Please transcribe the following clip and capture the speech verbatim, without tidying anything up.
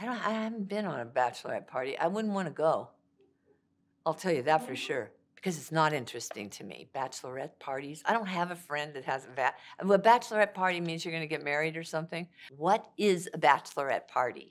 I don't. I haven't been on a bachelorette party. I wouldn't want to go. I'll tell you that for sure, because it's not interesting to me. Bachelorette parties. I don't have a friend that has a bat. A bachelorette party means you're going to get married or something. What is a bachelorette party?